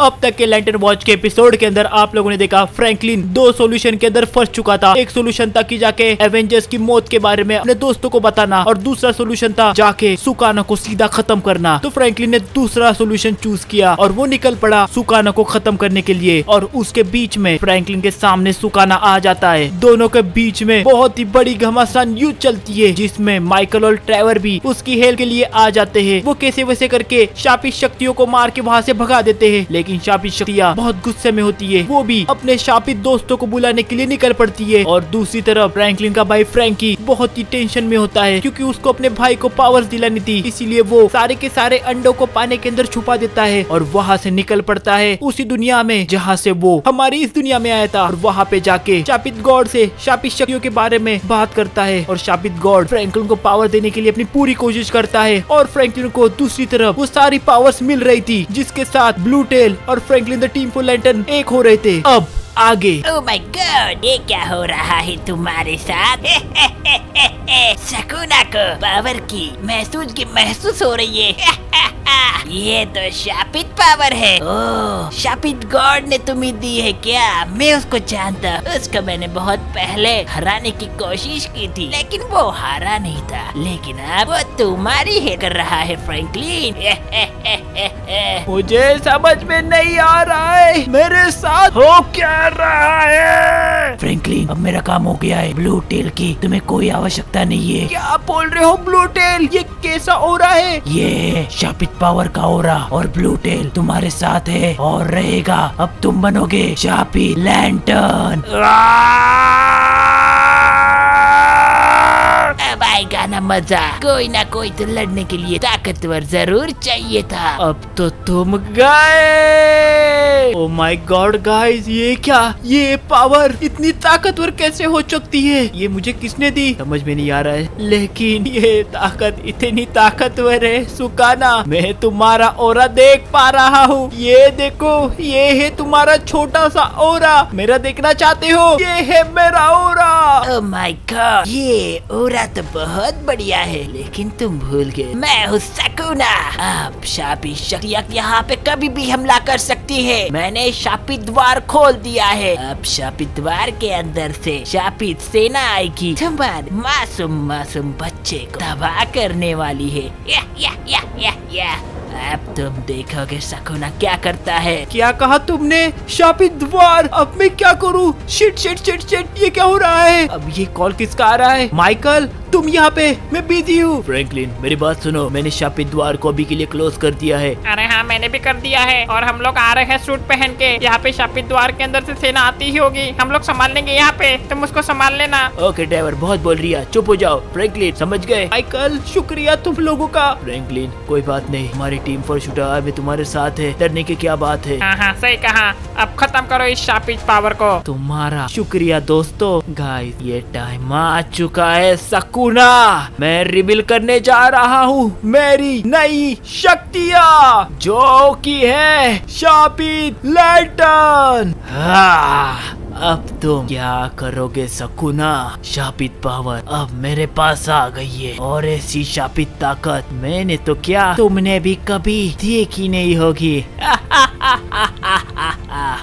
अब तक के लैंटर्न वॉच के एपिसोड के अंदर आप लोगों ने देखा फ्रैंकलिन दो सॉल्यूशन के अंदर फंस चुका था। एक सॉल्यूशन था कि जाके एवेंजर्स की मौत के बारे में अपने दोस्तों को बताना और दूसरा सॉल्यूशन था जाके सुकाना को सीधा खत्म करना। तो फ्रैंकलिन ने दूसरा सॉल्यूशन चूज किया और वो निकल पड़ा सुकाना को खत्म करने के लिए। और उसके बीच में फ्रैंकलिन के सामने सुकाना आ जाता है। दोनों के बीच में बहुत ही बड़ी घमासान युद्ध चलती है जिसमें माइकल और ट्रेवर भी उसकी हेल्प के लिए आ जाते हैं। वो कैसे वैसे करके शापित शक्तियों को मार के वहाँ से भगा देते हैं, लेकिन शापित शक्तियाँ बहुत गुस्से में होती है। वो भी अपने शापित दोस्तों को बुलाने के लिए निकल पड़ती है। और दूसरी तरफ फ्रैंकलिन का भाई फ्रैंकी बहुत ही टेंशन में होता है क्योंकि उसको अपने भाई को पावर्स दिलानी थी, इसीलिए वो सारे के सारे अंडों को पानी के अंदर छुपा देता है और वहाँ से निकल पड़ता है उसी दुनिया में जहाँ से वो हमारी इस दुनिया में आया था। और वहाँ पे जाके शापित गॉड से शापित शक्तियों के बारे में बात करता है और शापित गॉड फ्रैंकलिन को पावर देने के लिए अपनी पूरी कोशिश करता है। और फ्रैंकलिन को दूसरी तरफ वो सारी पावर्स मिल रही थी जिसके साथ ब्लू टेल और Franklin the team four lantern एक हो रहे थे। अब आगे ओ माय गॉड, ये क्या हो रहा है तुम्हारे साथ? शकुना को पावर की महसूस हो रही है। ये तो शापित पावर है। ओह, शापित गॉड ने तुम्हें दी है क्या? मैं उसको जानता, उसको मैंने बहुत पहले हराने की कोशिश की थी लेकिन वो हारा नहीं था। लेकिन अब वो तुम्हारी है कर रहा है फ्रैंकलिन। मुझे समझ में नहीं आ रहा है मेरे साथ हो क्या रहा है। फ्रैंकलिन, अब मेरा काम हो गया है। ब्लू टेल की तुम्हें कोई आवश्यकता नहीं है। क्या बोल रहे हो ब्लू टेल? ये कैसा हो रहा है? ये शापित पावर का ओरा और ब्लू टेल तुम्हारे साथ है और रहेगा। अब तुम बनोगे शापी लैंटर्न। अब आएगा ना मजा। कोई ना कोई तो लड़ने के लिए ताकतवर जरूर चाहिए था। अब तो तुम गए। ओ माय गॉड गाइस, ये क्या? ये पावर इतनी ताकतवर कैसे हो सकती है? ये मुझे किसने दी? समझ में नहीं आ रहा है। लेकिन ये ताकत इतनी ताकतवर है सुकाना, मैं तुम्हारा ओरा देख पा रहा हूँ। ये देखो, ये है तुम्हारा छोटा सा ओरा। मेरा देखना चाहते हो? ये है मेरा ओरा। ओ माय गॉड, ये ओरा तो बहुत बढ़िया है लेकिन तुम भूल गए, मैं हूँ शकुना। आप शापित शक्तियाँ यहाँ पे कभी भी हमला कर सकती है। मैंने शापित द्वार खोल दिया है। अब शापित द्वार के अंदर से शापित सेना आएगी, तुम्हारे मासूम बच्चे को तबाह करने वाली है। अब तुम देखोगे शकुना क्या करता है। क्या कहा तुमने? शापित द्वार। अब मैं क्या करूँ? शिट, ये क्या हो रहा है? अब ये कॉल किसका आ रहा है? माइकल, तुम यहाँ पे? मैं बिजी हूँ। फ्रैंकलिन, मेरी बात सुनो, मैंने शापित द्वार को अभी के लिए क्लोज कर दिया है। अरे हाँ, मैंने भी कर दिया है। और हम लोग आ रहे हैं सूट पहन के। यहाँ पे शापित द्वार के अंदर से सेना आती ही होगी, हम लोग संभाल लेंगे। यहाँ पे तुम उसको संभाल लेना। ओके ड्राइवर, बहुत बोल रही है, चुप हो जाओ। फ्रैंकलिन, समझ गए। माइकल, शुक्रिया तुम लोगों का। फ्रैंकलिन, कोई बात नहीं, हमारी टीम फॉर शूटर में तुम्हारे साथ है, डरने की क्या बात है। हाँ, सही कहा। अब खत्म करो इस शापित पावर को। तुम्हारा शुक्रिया दोस्तों। गाइस, ये टाइम आ चुका है शकुना। मैं रिवील करने जा रहा हूँ मेरी नई शक्तियाँ जो कि है शापित लैंटर्न। हाँ, अब तुम क्या करोगे शकुना? शापित पावर अब मेरे पास आ गई है और ऐसी शापित ताकत मैंने तो क्या तुमने भी कभी देखी नहीं होगी।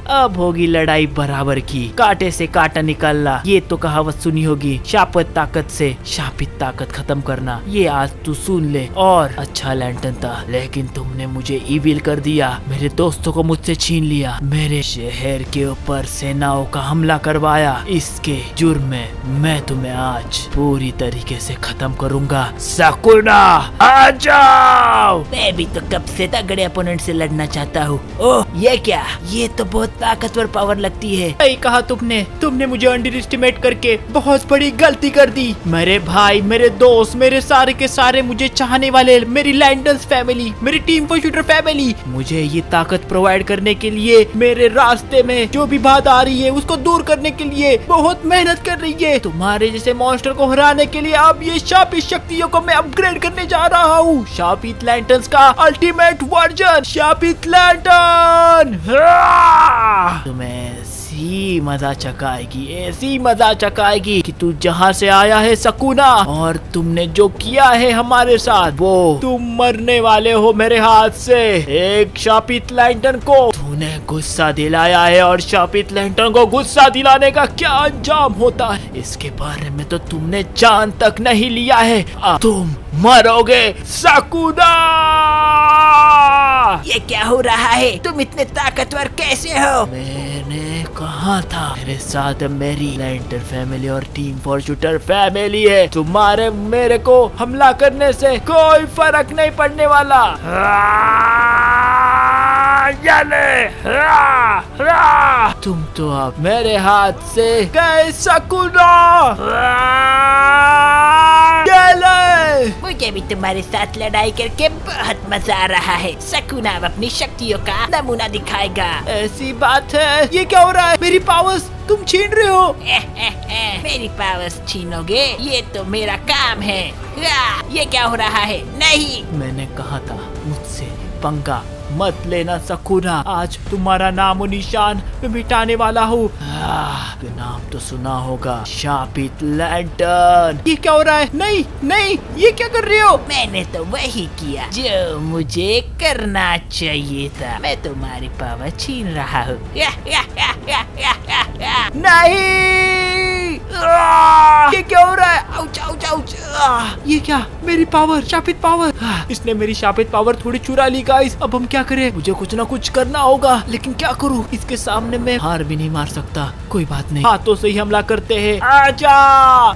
अब होगी लड़ाई बराबर की, कांटे से कांटा निकालना। ये तो कहावत सुनी होगी, शापित ताकत से शापित ताकत खत्म करना। ये आज तू सुन ले। और अच्छा लैंटर्न था लेकिन तुमने मुझे इविल कर दिया, मेरे दोस्तों को मुझसे छीन लिया, मेरे शहर के ऊपर सेनाओं का हमला करवाया। इसके जुर्म में मैं तुम्हें आज पूरी तरीके से खत्म करूंगा। शकुना, आ जाओ। मैं भी तो कब से तगड़े अपोनेंट से लड़ना चाहता हूँ। ओह, ये क्या? ये तो बहुत ताकतवर पावर लगती है। सही कहा तुमने मुझे अंडर एस्टिमेट करके बहुत बड़ी गलती कर दी। मेरे भाई, मेरे दोस्त, मेरे सारे के सारे मुझे चाहने वाले, मेरी लैंडर्स फैमिली, मेरी टीम फॉर शूटर फैमिली, मुझे ये ताकत प्रोवाइड करने के लिए, मेरे रास्ते में जो भी बाधा आ रही है उसको दूर करने के लिए बहुत मेहनत कर रही है। तुम्हारे जैसे मॉन्स्टर को हराने के लिए अब ये शापित शक्तियों को मैं अपग्रेड करने जा रहा हूँ। शापित लैंटर्स का अल्टीमेट वर्जन, शापित लैंटर्न। तुम्हें मजा चकाएगी, ऐसी मजा चकाएगी कि तू जहाँ से आया है सुकुना, और तुमने जो किया है हमारे साथ, वो तुम मरने वाले हो मेरे हाथ से। एक शापित लैंटर्न को तूने गुस्सा दिलाया है, और शापित लैंटर्न को गुस्सा दिलाने का क्या अंजाम होता है इसके बारे में तो तुमने जान तक नहीं लिया है। अब तुम मरोगे सुकुना। ये क्या हो रहा है? तुम इतने ताकतवर कैसे हो? मैंने कहा था मेरे साथ मेरी लैंटर्न फैमिली और टीम फोर शूटर फैमिली है, तुम्हारे मेरे को हमला करने से कोई फर्क नहीं पड़ने वाला। तुम तो अब मेरे हाथ से गए सुकुना। मुझे भी तुम्हारे साथ लड़ाई करके बहुत मजा आ रहा है। सुकुना अपनी शक्तियों का नमूना दिखाएगा। ऐसी बात है? ये क्या हो रहा है? मेरी पावर्स तुम छीन रहे हो। मेरी पावर्स छीनोगे? ये तो मेरा काम है। ये क्या हो रहा है? नहीं, मैंने कहा था मुझसे पंगा मत लेना सुकुना। आज तुम्हारा नामो निशान मैं मिटाने वाला हूँ। नाम तो सुना होगा, शापित लैंटर्न। ये क्या हो रहा है? नहीं नहीं, ये क्या कर रहे हो? मैंने तो वही किया जो मुझे करना चाहिए था। मैं तुम्हारी पावर छीन रहा हूँ। नहीं, ये क्या हो रहा है? Ouch, ouch, ouch. ये क्या? मेरी पावर, शापित पावर। इसने मेरी शापित पावर थोड़ी चुरा ली। गाइस, अब हम क्या करें? मुझे कुछ ना कुछ करना होगा, लेकिन क्या करूं? इसके सामने मैं हार भी नहीं मार सकता। कोई बात नहीं, हाथों से ही हमला करते हैं। आजा।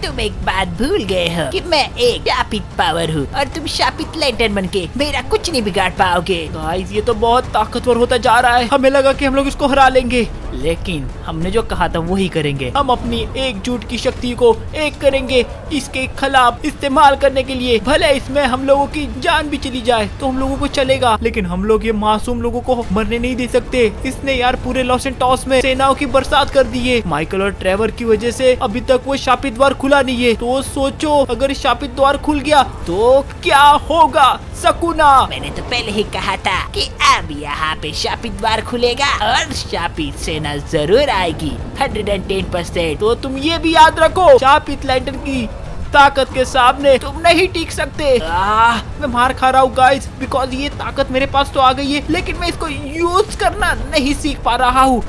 तुम एक बात भूल गए हो कि मैं एक शापित पावर हूँ, और तुम शापित लैंटर्न बन के मेरा कुछ नहीं बिगाड़ पाओगे। गाइस, ये तो बहुत ताकतवर होता जा रहा है। हमें लगा कि हम लोग इसको हरा लेंगे, लेकिन हमने जो कहा था वही करेंगे। हम अपनी एकजुट की शक्ति को एक करेंगे इसके खिलाफ इस्तेमाल करने के लिए। भले इसमें हम लोगों की जान भी चली जाए तो हम लोगों को चलेगा, लेकिन हम लोग ये मासूम लोगों को मरने नहीं दे सकते। इसने यार पूरे लॉस एंटोस में सेनाओं की बरसात कर दी है। माइकल और ट्रेवर की वजह से अभी तक वो शापित द्वार खुला नहीं है, तो सोचो अगर शापित द्वार खुल गया तो क्या होगा सुकुना। मैंने तो पहले ही कहा था कि अब यहाँ पे शापित द्वार खुलेगा और शापित सेना जरूर आएगी 110%। तो तुम ये भी याद रखो, शापित लैंटर्न की ताकत के सामने तुम नहीं टिक सकते। मैं मार खा रहा हूँ गाइस, बिकॉज ये ताकत मेरे पास तो आ गई है, लेकिन मैं इसको यूज करना नहीं सीख पा रहा हूँ।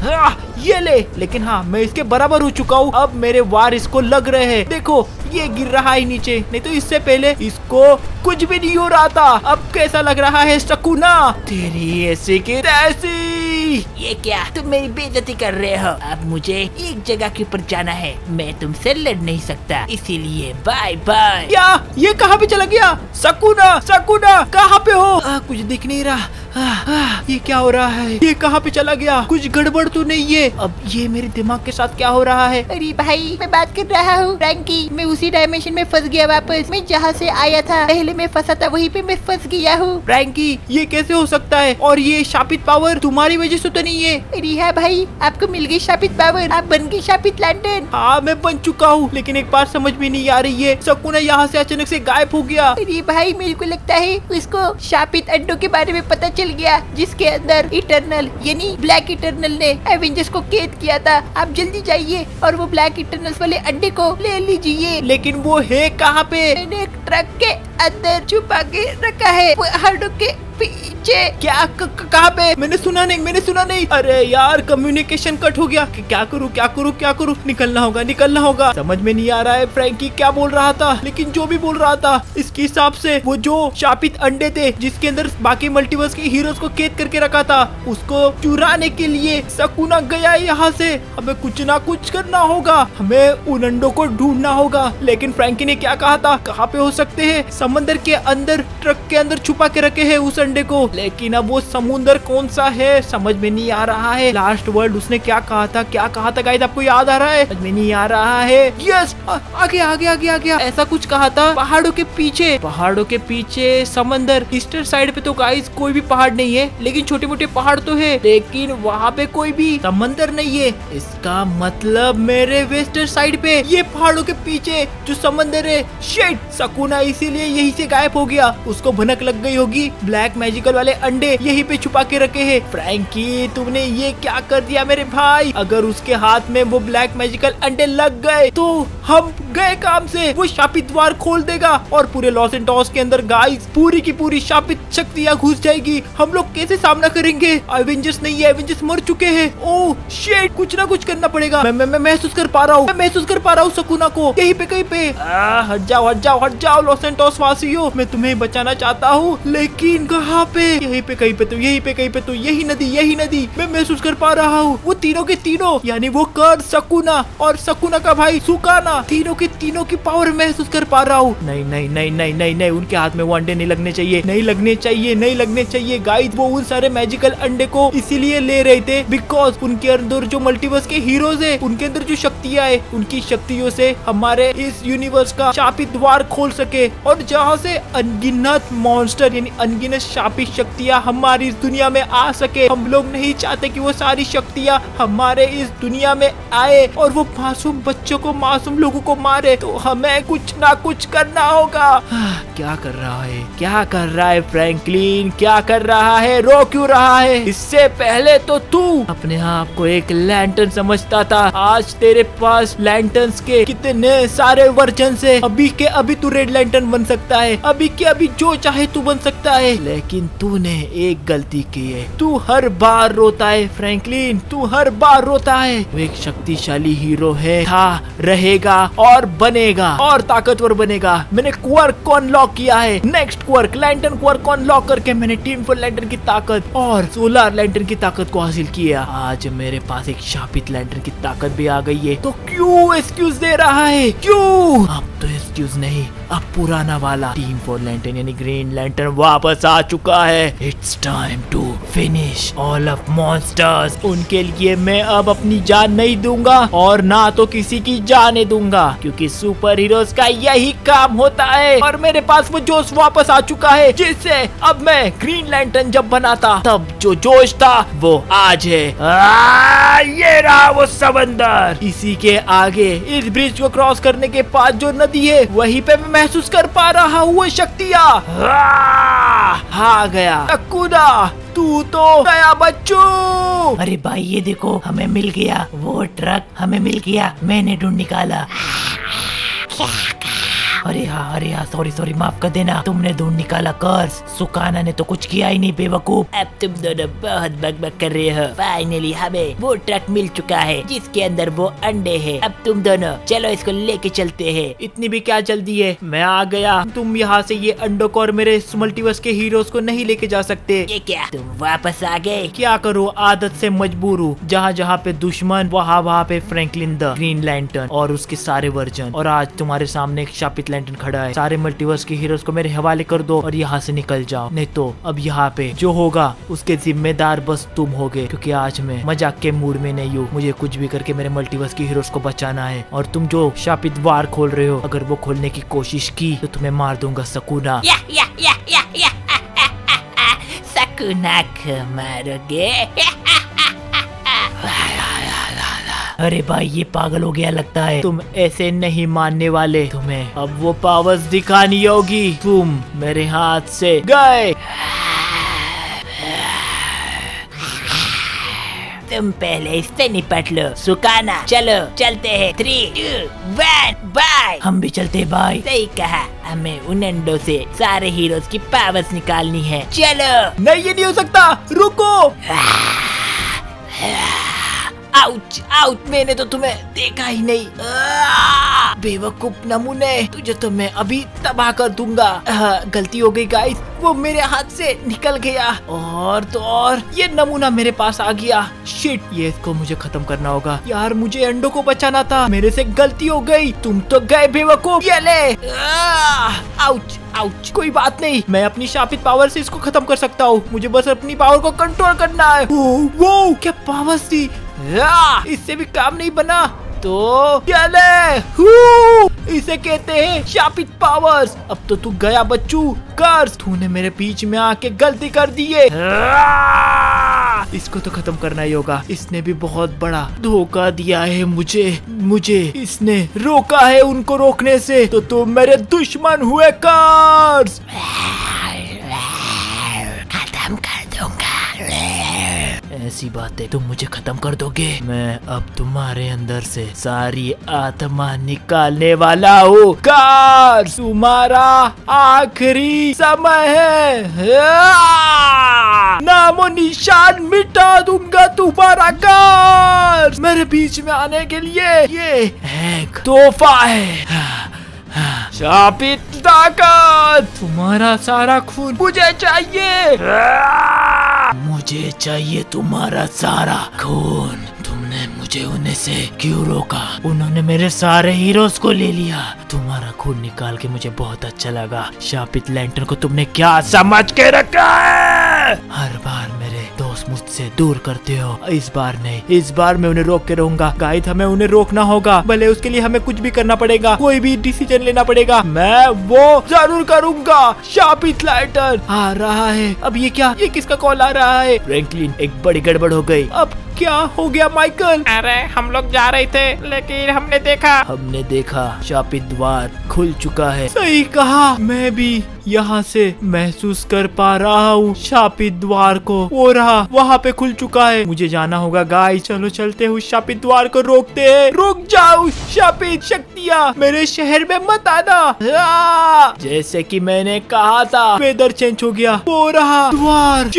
ये ले, लेकिन हाँ, मैं इसके बराबर हो चुका हूँ। अब मेरे वार इसको लग रहे हैं। देखो, ये गिर रहा है नीचे, नहीं तो इससे पहले इसको कुछ भी नहीं हो रहा था। अब कैसा लग रहा है सुकुना? तेरी ऐसी की तैसी। ये क्या? तुम मेरी बेइज्जती कर रहे हो। अब मुझे एक जगह के ऊपर जाना है, मैं तुमसे लड़ नहीं सकता, इसीलिए बाय बाय। क्या? ये कहाँ पे चला गया? सुकुना, सुकुना कहाँ पे हो? कुछ दिख नहीं रहा। ये क्या हो रहा है? ये कहाँ पे चला गया? कुछ गड़बड़ तो नहीं है? अब ये मेरे दिमाग के साथ क्या हो रहा है? अरे भाई, मैं बात कर रहा हूँ फ्रैंकी। मैं उसी डायमेंशन में फंस गया वापस। मैं जहाँ से आया था, पहले मैं फंसा था वहीं पे मैं फंस गया हूँ। फ्रैंकी, ये कैसे हो सकता है? और ये शापित पावर तुम्हारी वजह से तो नहीं है? अरे हाँ भाई, आपको मिल गई शापित पावर, आप बन गई शापित लैंटर्न। हाँ, मैं बन चुका हूँ, लेकिन एक बात समझ में नहीं आ रही है, सुकुना यहाँ से अचानक से गायब हो गया। अरे भाई, मेरे को लगता है उसको शापित अंडों के बारे में पता गया, जिसके अंदर इटरनल यानी ब्लैक इटरनल ने एवेंजर्स को कैद किया था। आप जल्दी जाइए और वो ब्लैक इटरनल्स वाले अंडे को ले लीजिए। लेकिन वो है कहाँ पे? मैंने एक ट्रक के अंदर छुपा के रखा है, वो हड्डों के पीछे। क्या? कहाँ पे? मैंने सुना नहीं, मैंने सुना नहीं। अरे यार, कम्युनिकेशन कट हो गया। क्या करूँ, क्या करूँ, क्या करूँ? निकलना होगा, निकलना होगा। समझ में नहीं आ रहा है फ्रैंकी क्या बोल रहा था, लेकिन जो भी बोल रहा था, इसके हिसाब से वो जो शापित अंडे थे जिसके अंदर बाकी मल्टीवर्स के हीरोज को कैद करके रखा था, उसको चुराने के लिए सुकुना गया यहाँ से। हमें कुछ ना कुछ करना होगा, हमें उन अंडों को ढूंढना होगा। लेकिन फ्रैंकी ने क्या कहा था? कहाँ पे हो सकते है? समंदर के अंदर, ट्रक के अंदर छुपा के रखे है उस अंडे को। लेकिन अब वो समुंदर कौन सा है समझ में नहीं आ रहा है। लास्ट वर्ड उसने क्या कहा था? क्या कहा था गाइस, आपको याद आ रहा है? समझ में नहीं आ रहा है। यस, आगे आगे आगे आगे ऐसा कुछ कहा था। पहाड़ों के पीछे, पहाड़ों के पीछे समंदर। ईस्टर्न साइड पे तो गाइस कोई भी पहाड़ नहीं है, लेकिन छोटे मोटे पहाड़ तो है, लेकिन वहाँ पे कोई भी समंदर नहीं है। इसका मतलब मेरे वेस्टर्न साइड पे ये पहाड़ों के पीछे जो समंदर है। शिट, सुकुना इसीलिए यही से गायब हो गया। उसको भनक लग गई होगी ब्लैक ब्लैक मैजिकल वाले अंडे यहीं पे छुपा के रखे हैं। फ्रैंकी तुमने ये क्या कर दिया मेरे भाई? अगर उसके हाथ में वो ब्लैक मैजिकल अंडे लग गए तो हम गए काम से। वो शापित द्वार खोल देगा और पूरे लॉस सैंटोस के अंदर गाइस पूरी की पूरी शापित शक्तियाँ घुस जाएगी। हम लोग कैसे सामना करेंगे? एवेंजर्स नहीं है, एवेंजर्स मर चुके हैं। ओह शिट, कुछ ना कुछ करना पड़ेगा। मैं महसूस कर पा रहा हूँ, सुकुना को कहीं पे। हट जाओ लॉस सैंटोस वासियों, मैं तुम्हें बचाना चाहता हूँ, लेकिन कहाँ पे? यहीं पे यही नदी मैं महसूस कर पा रहा हूँ। वो तीनों के तीनों यानी वो कर, सुकुना और सुकुना का भाई सुकाना, तीनों की पावर महसूस कर पा रहा हूँ। नहीं, उनके हाथ में वो अंडे नहीं लगने चाहिए, नहीं लगने चाहिए। गाइस वो उन सारे मैजिकल अंडे को इसीलिए ले रहे थे बिकॉज उनके अंदर जो मल्टीवर्स के हीरोज है, उनके अंदर जो शक्तियाँ है, उनकी शक्तियों से हमारे इस यूनिवर्स का शापित द्वार खोल सके और जहाँ से अनगिनत मॉन्स्टर यानी अनगिनत शापित शक्तियाँ हमारी इस दुनिया में आ सके। हम लोग नहीं चाहते कि वो सारी शक्तियाँ हमारे इस दुनिया में आए और वो मासूम बच्चों को, मासूम लोगों को मारे। तो हमें कुछ ना कुछ करना होगा। क्या कर रहा है फ्रैंकलिन, क्या कर रहा है? रो क्यों रहा है? इससे पहले तो तू अपने आप को एक लैंटर्न समझता था, आज तेरे पास लैंटर्न्स के कितने सारे वर्जन है। अभी के अभी तू रेड लैंटर्न बन सकता है, अभी के अभी जो चाहे तू बन सकता है, लेकिन तूने एक गलती की है। तू हर बार रोता है फ्रैंकलिन, वो एक शक्तिशाली हीरो है, हाँ रहेगा और बनेगा और ताकतवर बनेगा। मैंने क्वर्क को अनलॉक किया है, नेक्स्ट क्वर्क लैंटर्न क्वर्क को अनलॉक करके मैंने टीम फोर लैंटर्न की ताकत और सोलर लैंटर्न की ताकत को हासिल किया। आज मेरे पास एक शापित लैंटर्न की ताकत भी आ गई है। तो क्यों एक्सक्यूज दे रहा है? क्यों? अब तो एक्सक्यूज नहीं, अब पुराना वाला टीम फोर लैंटर्न यानी ग्रीन लैंटर्न वापस आ चुका है। It's time to finish all of monsters. उनके लिए मैं अब अपनी जान नहीं दूंगा और ना तो किसी की जाने दूंगा, क्योंकि सुपर हीरोज का यही काम होता है। और मेरे पास वो जोश वापस आ चुका है जिससे अब मैं ग्रीन लैंटर्न जब बनाता तब जो जोश था वो आज है। ये रहा वो समंदर, इसी के आगे इस ब्रिज को क्रॉस करने के बाद जो नदी है, वहीं पे मैं महसूस कर पा रहा हूँ वो शक्तियाँ। आ गया सुकुना, तू तो गया बच्चू। अरे भाई ये देखो, हमें मिल गया वो ट्रक, मैंने ढूंढ निकाला। अरे हाँ सॉरी माफ कर देना, तुमने ढूंढ निकाला कर्स, सुकाना ने तो कुछ किया ही नहीं बेवकूफ। अब तुम दोनों बहुत बकबक कर रहे हो। फाइनली हमें वो ट्रक मिल चुका है जिसके अंदर वो अंडे हैं। अब तुम दोनों चलो इसको लेके चलते हैं। इतनी भी क्या जल्दी है, मैं आ गया। तुम यहाँ से ये अंडों को और मेरे मल्टीवर्स के हीरोज को नहीं लेके जा सकते। ये क्या, तुम वापस आ गए? क्या करो, आदत से मजबूर हूँ। जहाँ पे दुश्मन वहाँ पे फ्रैंकलिन द ग्रीन लैंटर्न और उसके सारे वर्जन। और आज तुम्हारे सामने एक शापित लैंटर्न खड़ा है। सारे मल्टीवर्स के हीरोज को मेरे हवाले कर दो और यहाँ से निकल जाओ, नहीं तो अब यहाँ पे जो होगा उसके जिम्मेदार बस तुम होगे, क्योंकि आज मैं मजाक के मूड में नहीं हूँ। मुझे कुछ भी करके मेरे मल्टीवर्स के हीरोज को बचाना है। और तुम जो शापित द्वार खोल रहे हो, अगर वो खोलने की कोशिश की तो तुम्हें मार दूंगा सुकुना। सुकुना को मारोगे? अरे भाई ये पागल हो गया लगता है, तुम ऐसे नहीं मानने वाले। तुम्हें अब वो पावर्स दिखानी होगी। तुम मेरे हाथ से गए, तुम पहले इससे निपट लो सुकाना। चलो चलते हैं, 3, 2, 1 बाय। हम भी चलते हैं भाई। सही कहा, हमें उन अंडों से सारे हीरोज की पावर्स निकालनी है। चलो। नहीं ये नहीं हो सकता, रुको। आउच, मैंने तो तुम्हें देखा ही नहीं। बेवकूफ नमूने, तुझे तो मैं अभी तबाह कर दूंगा। गलती हो गई गाइस, वो मेरे हाथ से निकल गया। और तो और ये नमूना मेरे पास आ गया। शिट, ये इसको मुझे खत्म करना होगा। यार मुझे अंडों को बचाना था, मेरे से गलती हो गई। तुम तो गए बेवकूफ। ये ले। आउच, कोई बात नहीं, मैं अपनी शापित पावर से इसको खत्म कर सकता हूँ। मुझे बस अपनी पावर को कंट्रोल करना है। वो क्या पावर थी, इससे भी काम नहीं बना तो चले। इसे कहते हैं शापित पावर्स। अब तो तू गया बच्चू। कर्स, तूने मेरे बीच में आके गलती कर दी है। इसको तो खत्म करना ही होगा। इसने भी बहुत बड़ा धोखा दिया है मुझे। इसने रोका है उनको रोकने से। तो तुम मेरे दुश्मन हुए कर्स। ऐसी बातें, तुम मुझे खत्म कर दोगे। मैं अब तुम्हारे अंदर से सारी आत्मा निकालने वाला हूँ। कार तुम्हारा आखिरी समय है, नामो निशान मिटा दूंगा तुम्हारा। कार मेरे बीच में आने के लिए ये एक तोहफा है। शापित ताकत, तुम्हारा सारा खून मुझे चाहिए, मुझे चाहिए तुम्हारा सारा खून। तुमने मुझे उन्हें से क्यों रोका? उन्होंने मेरे सारे हीरोज को ले लिया। तुम्हारा खून निकाल के मुझे बहुत अच्छा लगा। शापित लैंटर्न को तुमने क्या समझ के रखा है? हर बार मेरे दोस्त मुझसे दूर करते हो, इस बार नहीं। इस बार मैं उन्हें रोक के रहूंगा। गाइस, हमें उन्हें रोकना होगा, भले उसके लिए हमें कुछ भी करना पड़ेगा, कोई भी डिसीजन लेना पड़ेगा। मैं वो जरूर करूंगा। शापित लाइटर आ रहा है। अब ये क्या, ये किसका कॉल आ रहा है? फ्रैंकलिन, एक बड़ी गड़बड़ हो गई। अब क्या हो गया माइकल? अरे हम लोग जा रहे थे, लेकिन हमने देखा शापित द्वार खुल चुका है। सही कहा, मैं भी यहाँ से महसूस कर पा रहा हूँ शापित द्वार को। वो रहा, वहाँ पे खुल चुका है। मुझे जाना होगा गाइस, चलो चलते हुए शापित द्वार को रोकते हैं। रुक जाओ शापित शक्तियाँ, मेरे शहर में मत आना। जैसे कि मैंने कहा था, वेदर चेंज हो गया। वो रहा द्वार।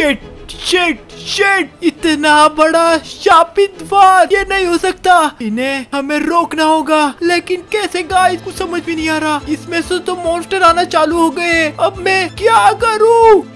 शिट, इतना बड़ा शापित द्वार, ये नहीं हो सकता। इन्हें हमें रोकना होगा, लेकिन कैसे गाइस? कुछ समझ भी नहीं आ रहा। इसमें से तो मॉन्स्टर आना चालू हो गए। अब मैं क्या करूँ?